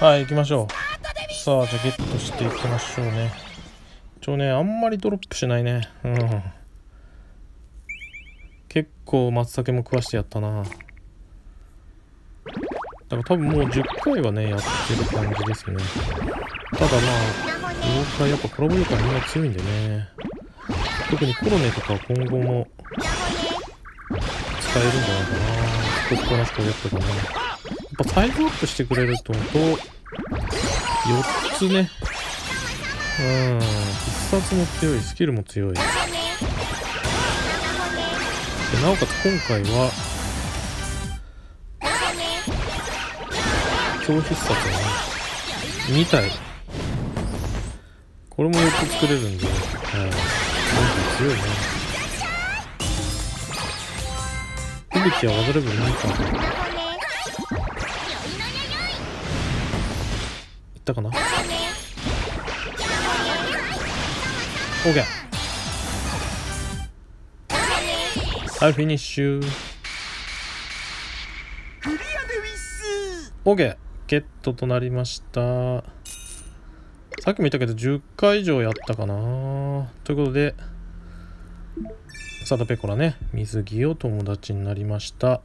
はい、行きましょう。さあ、じゃあゲットしていきましょうね。一応ね、あんまりドロップしないね。うん。結構松茸も食わしてやったな。だから多分もう10回はね、やってる感じですね。ただまあ、妖怪やっぱコラボ妖怪みんな強いんでね。特にコロネとかは今後も使えるんじゃないかな。結構こなすとやったかな。サイズアップしてくれると、4つね。うん。必殺も強い、スキルも強い。でなおかつ今回は、強必殺ね。2体。これも4つ作れるんで、うん。強いね。吹雪は技レベルないか。かな OK。 はい、フィニッシュ。 OK、 ゲットとなりました。さっきも言ったけど10回以上やったかなということで、サタペコラね、水着を友達になりました。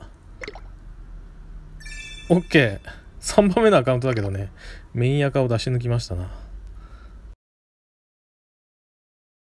OK、3番目のアカウントだけどね、メインアカを出し抜きましたな。